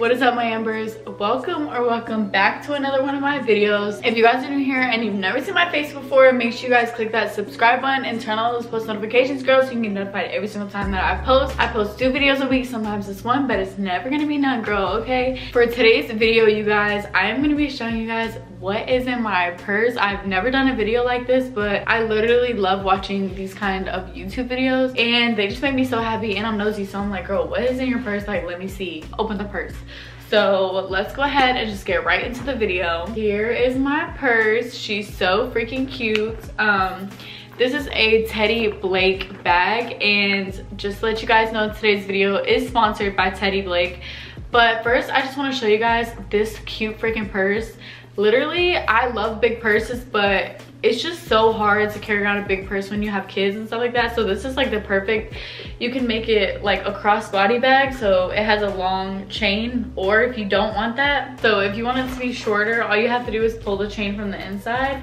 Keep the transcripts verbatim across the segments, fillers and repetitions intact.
What is up, my Ambers? Welcome or welcome back to another one of my videos. If you guys are new here and you've never seen my face before, make sure you guys click that subscribe button and turn on those post notifications, girls, so you can get notified every single time that I post. I post two videos a week, sometimes it's one, but it's never gonna be none, girl, okay? For today's video, you guys, I am gonna be showing you guys what is in my purse. I've never done a video like this, but I literally love watching these kind of YouTube videos and they just make me so happy, and I'm nosy, so I'm like, girl, what is in your purse? Like, let me see, open the purse. So let's go ahead and just get right into the video. Here is my purse. She's so freaking cute. Um, this is a Teddy Blake bag, and just to let you guys know, today's video is sponsored by Teddy Blake. But first, I just wanna show you guys this cute freaking purse. Literally, I love big purses, but it's just so hard to carry around a big purse when you have kids and stuff like that. So this is like the perfect, you can make it like a crossbody bag, so it has a long chain, or if you don't want that. So if you want it to be shorter, all you have to do is pull the chain from the inside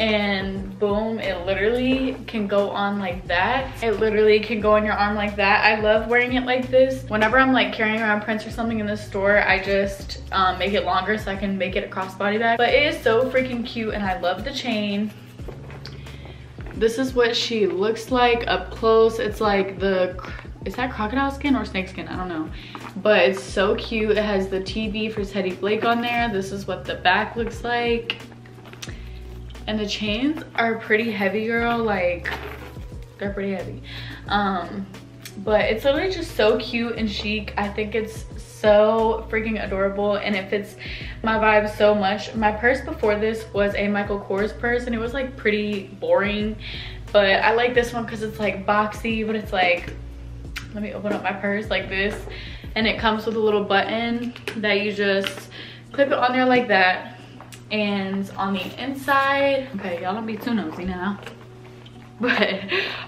and boom, it literally can go on like that. It literally can go on your arm like that. I love wearing it like this. Whenever I'm like carrying around prints or something in the store, I just um, make it longer so I can make it a crossbody bag. But it is so freaking cute and I love the chain. This is what she looks like up close. It's like the, is that crocodile skin or snake skin? I don't know. But it's so cute. It has the T V for Teddy Blake on there. This is what the back looks like. And the chains are pretty heavy, girl, like they're pretty heavy. Um, but it's literally just so cute and chic. I think it's so freaking adorable and it fits my vibe so much. My purse before this was a Michael Kors purse and it was like pretty boring, but I like this one because it's like boxy, but it's like, let me open up my purse like this, and it comes with a little button that you just clip it on there like that. And on the inside, okay, y'all don't be too nosy now, but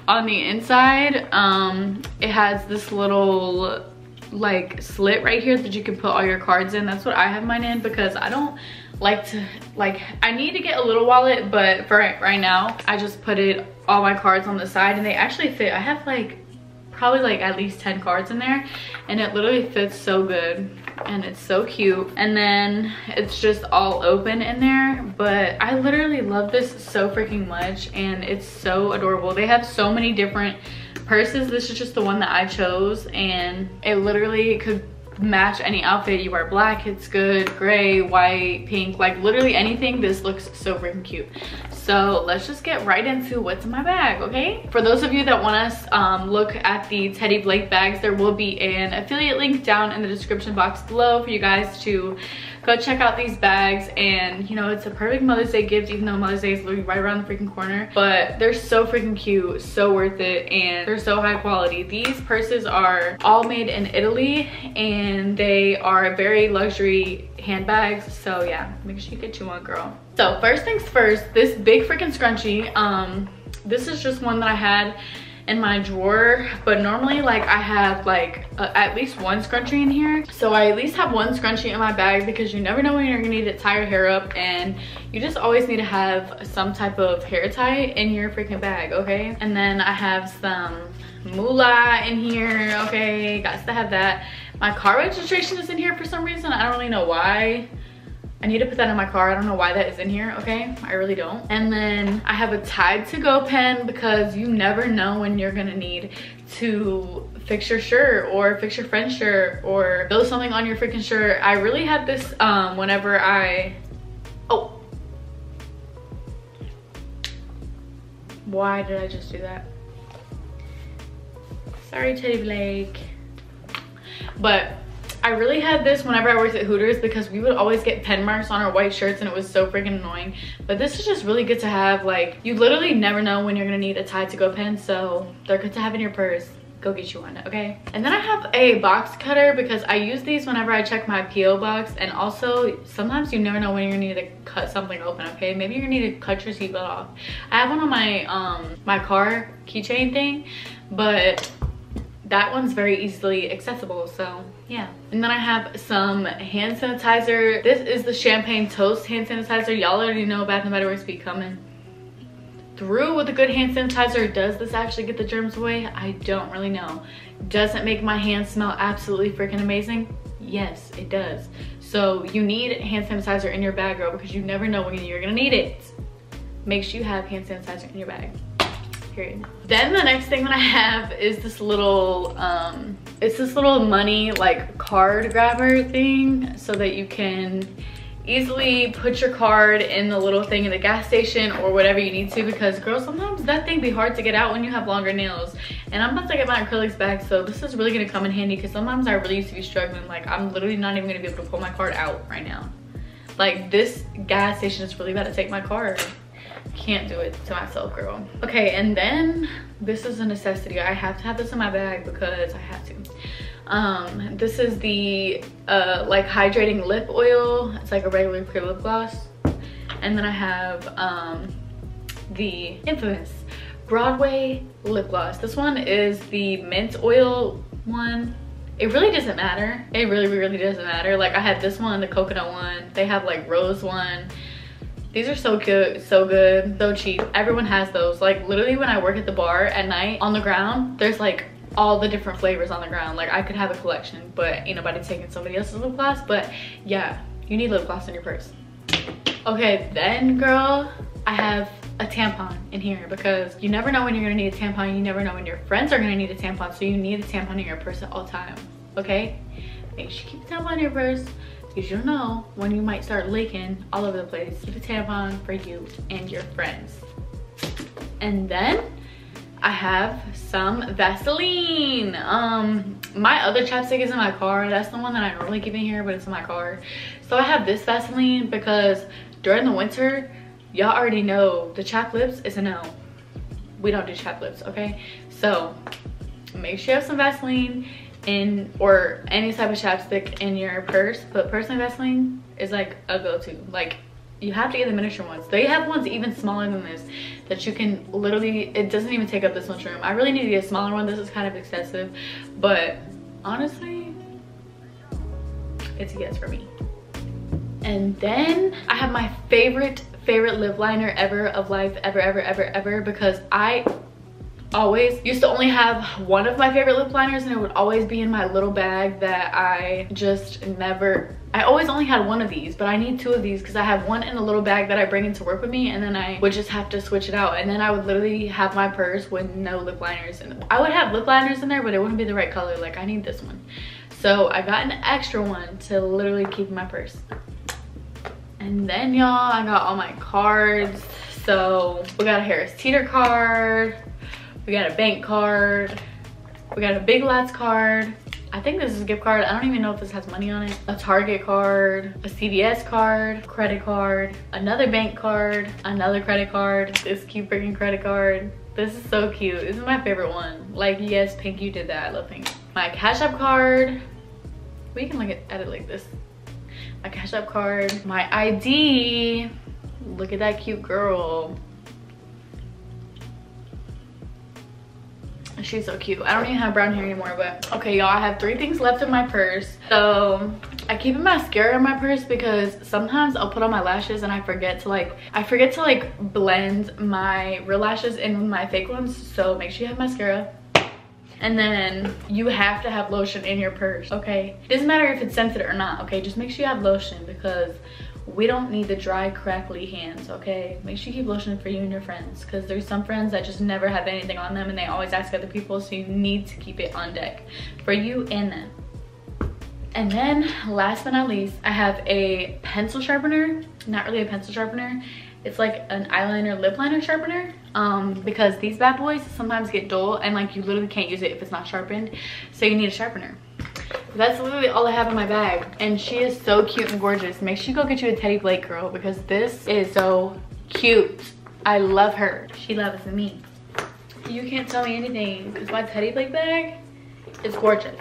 on the inside um it has this little like slit right here that you can put all your cards in. That's what I have mine in because I don't like to, like, I need to get a little wallet, but for right now I just put it all my cards on the side and they actually fit. I have like probably like at least ten cards in there and it literally fits so good and it's so cute. And then it's just all open in there, but I literally love this so freaking much and it's so adorable. They have so many different purses. This is just the one that I chose and it literally could match any outfit you wear. Black, it's good, gray, white, pink, like literally anything. This looks so freaking cute. So let's just get right into what's in my bag, okay? For those of you that want us um look at the Teddy Blake bags, there will be an affiliate link down in the description box below for you guys to go check out these bags. And you know, it's a perfect Mother's Day gift, even though Mother's Day is literally right around the freaking corner, but they're so freaking cute, so worth it, and they're so high quality. These purses are all made in Italy and And they are very luxury handbags, so yeah, make sure you get you one, girl. So first things first, this big freaking scrunchie. Um, this is just one that I had in my drawer, but normally like I have like uh, at least one scrunchie in here. So I at least have one scrunchie in my bag because you never know when you're gonna need to tie your hair up, and you just always need to have some type of hair tie in your freaking bag, okay? And then I have some moolah in here, okay? Got to have that. My car registration is in here for some reason. I don't really know why. I need to put that in my car. I don't know why that is in here, okay? I really don't. And then I have a Tide to Go pen because you never know when you're gonna need to fix your shirt or fix your friend's shirt or build something on your freaking shirt. I really had this um, whenever I, oh. Why did I just do that? Sorry, Teddy Blake. But I really had this whenever I worked at Hooters because we would always get pen marks on our white shirts and it was so freaking annoying. But this is just really good to have. Like, you literally never know when you're gonna need a Tide to Go pen, so they're good to have in your purse. Go get you one, okay? And then I have a box cutter because I use these whenever I check my P O box, and also sometimes you never know when you're gonna need to cut something open, okay? Maybe you're gonna need to cut your seatbelt off. I have one on my um my car keychain thing, but that one's very easily accessible, so yeah. And then I have some hand sanitizer. This is the Champagne Toast hand sanitizer. Y'all already know Bath and Body Works be coming through with a good hand sanitizer. Does this actually get the germs away? I don't really know. Does it make my hands smell absolutely freaking amazing? Yes, it does. So you need hand sanitizer in your bag, girl, because you never know when you're gonna need it. Make sure you have hand sanitizer in your bag, period. Then the next thing that I have is this little, um, it's this little money, like, card grabber thing, so that you can easily put your card in the little thing in the gas station or whatever you need to, because girls, sometimes that thing be hard to get out when you have longer nails. And I'm about to get my acrylics back, so this is really gonna come in handy, because sometimes I really used to be struggling. Like, I'm literally not even gonna be able to pull my card out right now. Like, this gas station is really about to take my card. Can't do it to myself, girl. Okay, and then this is a necessity. I have to have this in my bag because I have to. Um, this is the uh, like hydrating lip oil. It's like a regular clear lip gloss. And then I have um, the infamous Broadway lip gloss. This one is the mint oil one. It really doesn't matter. It really, really doesn't matter. Like, I had this one, the coconut one. They have like rose one. These are so good, so good, so cheap. Everyone has those. Like, literally when I work at the bar at night, on the ground, there's like all the different flavors on the ground. Like, I could have a collection, but ain't nobody taking somebody else's lip gloss. But yeah, you need lip gloss in your purse. Okay, then girl, I have a tampon in here, because you never know when you're gonna need a tampon. You never know when your friends are gonna need a tampon. So you need a tampon in your purse at all times, okay? Make sure you keep a tampon in your purse, because you don't know when you might start leaking all over the place. Keep a tampon for you and your friends. And then I have some Vaseline. Um, my other chapstick is in my car. That's the one that I normally keep in here, but it's in my car. So I have this Vaseline because during the winter, y'all already know the chapped lips is a no. We don't do chapped lips, okay? So make sure you have some Vaseline in, or any type of chapstick in your purse, but personally Vaseline is like a go-to. Like, you have to get the miniature ones. They have ones even smaller than this that you can literally, it doesn't even take up this much room. I really need to get a smaller one. This is kind of excessive, but honestly it's a yes for me. And then I have my favorite favorite lip liner ever of life, ever ever ever ever, because I always used to only have one of my favorite lip liners, and it would always be in my little bag that I just never, I always only had one of these, but I need two of these because I have one in a little bag that I bring into work with me, and then I would just have to switch it out, and then I would literally have my purse with no lip liners, and I would have lip liners in there, but it wouldn't be the right color. Like, I need this one, so I got an extra one to literally keep in my purse. And then y'all, I got all my cards. So we got a Harris Teeter card, we got a bank card, we got a Big Lots card. I think this is a gift card. I don't even know if this has money on it. A Target card, a C V S card, credit card, another bank card, another credit card, this cute freaking credit card. This is so cute. This is my favorite one. Like, yes, Pink, you did that. I love Pink. My Cash App card. We can look at it like this. My Cash App card, my I D. Look at that cute girl. She's so cute. I don't even have brown hair anymore, but okay, y'all, I have three things left in my purse. So I keep a mascara in my purse because sometimes I'll put on my lashes and I forget to like I forget to like blend my real lashes in with my fake ones. So make sure you have mascara. And then you have to have lotion in your purse, okay? It doesn't matter if it's scented or not, okay? Just make sure you have lotion, because we don't need the dry, crackly hands, okay? Make sure you keep lotion for you and your friends, because there's some friends that just never have anything on them and they always ask other people, so you need to keep it on deck for you and them. And then last but not least, I have a pencil sharpener. Not really a pencil sharpener. It's like an eyeliner lip liner sharpener, um, because these bad boys sometimes get dull and like you literally can't use it if it's not sharpened, so you need a sharpener. That's literally all I have in my bag, and she is so cute and gorgeous. Make sure you go get you a Teddy Blake, girl, because this is so cute. I love her. She loves me. You can't tell me anything, because my Teddy Blake bag is gorgeous.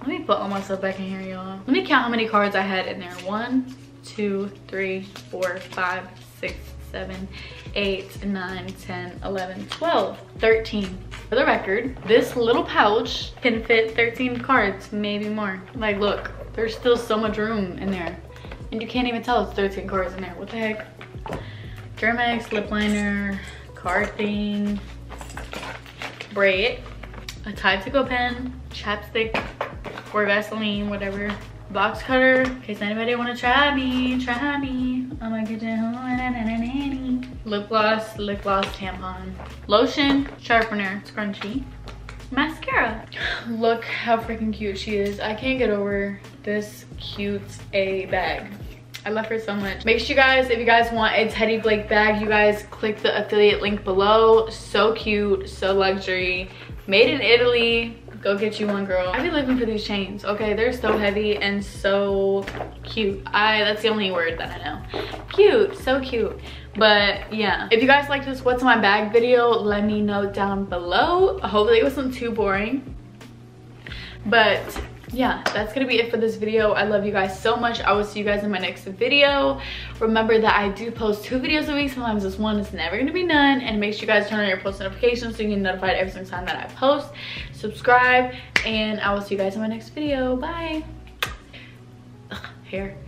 Let me put all my stuff back in here, y'all. Let me count how many cards I had in there. One, two, three, four, five, six, seven, eight, nine, ten, eleven, twelve, thirteen. For the record, this little pouch can fit thirteen cards, maybe more. Like, look, there's still so much room in there. And you can't even tell it's thirteen cards in there. What the heck? Dermax lip liner, card thing, braid, a Tide to Go pen, chapstick, or Vaseline, whatever. box cutter in case anybody want to try me try me oh my goodness. Lip gloss, lip gloss, tampon, lotion, sharpener, scrunchie, mascara. Look how freaking cute she is. I can't get over this cute a bag. I love her so much. Make sure you guys, if you guys want a Teddy Blake bag, you guys click the affiliate link below. So cute, so luxury, made in Italy. Go get you one, girl. I've been looking for these chains, okay? They're so heavy and so cute. I, that's the only word that I know. Cute, so cute. But yeah, if you guys like this what's in my bag video, let me know down below. Hopefully it wasn't too boring. But yeah, that's gonna be it for this video. I love you guys so much. I will see you guys in my next video. Remember that I do post two videos a week. Sometimes this one is never gonna be none. And make sure you guys turn on your post notifications so you get notified every single time that I post. Subscribe, and I will see you guys in my next video. Bye. Ugh, hair.